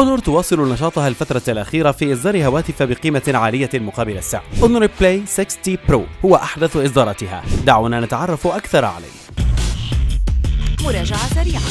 أونر تواصل نشاطها الفترة الأخيرة في إصدار هواتف بقيمة عالية مقابل السعر. أونر بلاي 6T برو هو أحدث إصداراتها، دعونا نتعرف أكثر عليه. مراجعة سريعة.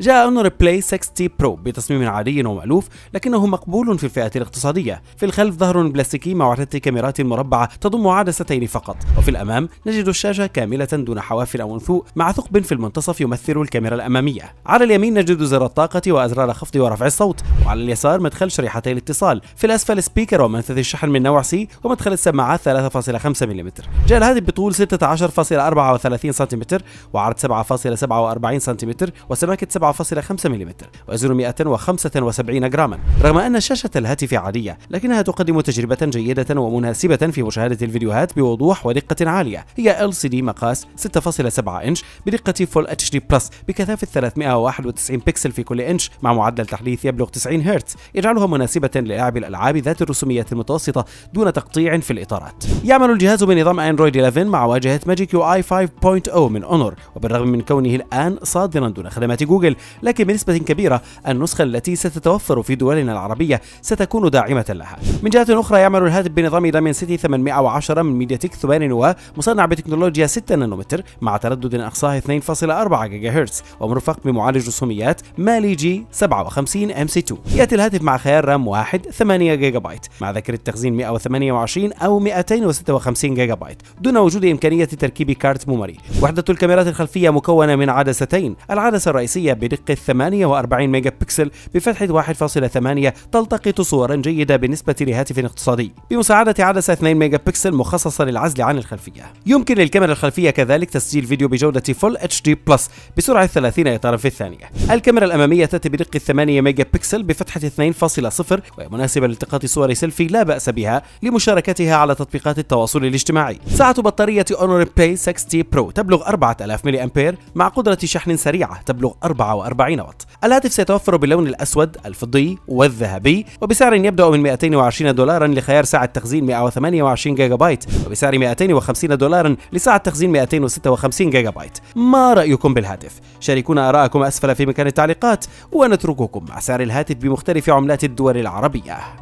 جاء أونر بلاي 6T برو بتصميم عادي ومألوف، لكنه مقبول في الفئة الاقتصادية. في الخلف ظهر بلاستيكي مع عدة كاميرات مربعة تضم عدستين فقط، وفي الأمام نجد الشاشة كاملة دون حواف أو أنفوء مع ثقب في المنتصف يمثل الكاميرا الأمامية. على اليمين نجد زر الطاقة وأزرار خفض ورفع الصوت، وعلى اليسار مدخل شريحتي الاتصال. في الأسفل سبيكر ومنفذ الشحن من نوع سي ومدخل السماعات 3.5 ملم. جاء الهاتف بطول 16.34 سم وعرض 7.47 سم وسماكة 7.5 ملم وزن 175 جراما. رغم أن شاشة الهاتف عادية، لكنها تقدم تجربة جيدة ومناسبة في مشاهدة الفيديوهات بوضوح ودقة عالية. هي LCD مقاس 6.7 إنش بدقة فول HD بلس بكثافة 391 بكسل في كل إنش مع معدل تحديث يبلغ 90 هرتز، يجعلها مناسبة للعب الألعاب ذات الرسومية المتوسطة دون تقطيع في الإطارات. يعمل الجهاز بنظام أندرويد 11 مع واجهة ماجيك UI 5.0 من أونر، وبالرغم من كونه الآن صادرا دون خدمات جوجل، لكن بنسبة كبيرة النسخة التي ستتوفر في دولنا العربية ستكون داعمة لها. من جهة أخرى يعمل الهاتف بنظام دايمنسيتي 810 من ميدياتيك ثمانينواه، مصنع بتكنولوجيا 6 نانومتر مع تردد أقصاه 2.4 جيجا هرتز، ومرفق بمعالج رسوميات مالي G57 MC2. يأتي الهاتف مع خيار رام 1 8 جيجا بايت مع ذاكرة تخزين 128 أو 256 جيجا بايت، دون وجود إمكانية تركيب كارت ميموري. وحدة الكاميرات الخلفية مكونة من عدستين، العدسة الرئيسية بدقة 48 ميجا بكسل بفتحة 1.8 تلتقط صورا جيدة بالنسبة لهاتف اقتصادي، بمساعدة عدسة 2 ميجا بكسل مخصصة للعزل عن الخلفية. يمكن للكاميرا الخلفية كذلك تسجيل فيديو بجودة فول HD بلس بسرعة 30 إطار في الثانية. الكاميرا الأمامية تأتي بدقة 8 ميجا بكسل بفتحة 2.0 وهي مناسبة لالتقاط صور سيلفي لا بأس بها لمشاركتها على تطبيقات التواصل الاجتماعي. سعة بطارية أونر بلاي 6T برو تبلغ 4000 ملي أمبير مع قدرة شحن سريعة تبلغ 44 واط. الهاتف سيتوفر باللون الأسود، الفضي والذهبي، وبسعر يبدأ من 220 دولارا لخيار سعة تخزين 128 جيجا بايت، وبسعر 250 دولارا لسعة تخزين 256 جيجا بايت. ما رأيكم بالهاتف؟ شاركونا آراءكم أسفل في مكان التعليقات، ونترككم مع سعر الهاتف بمختلف عملات الدول العربية.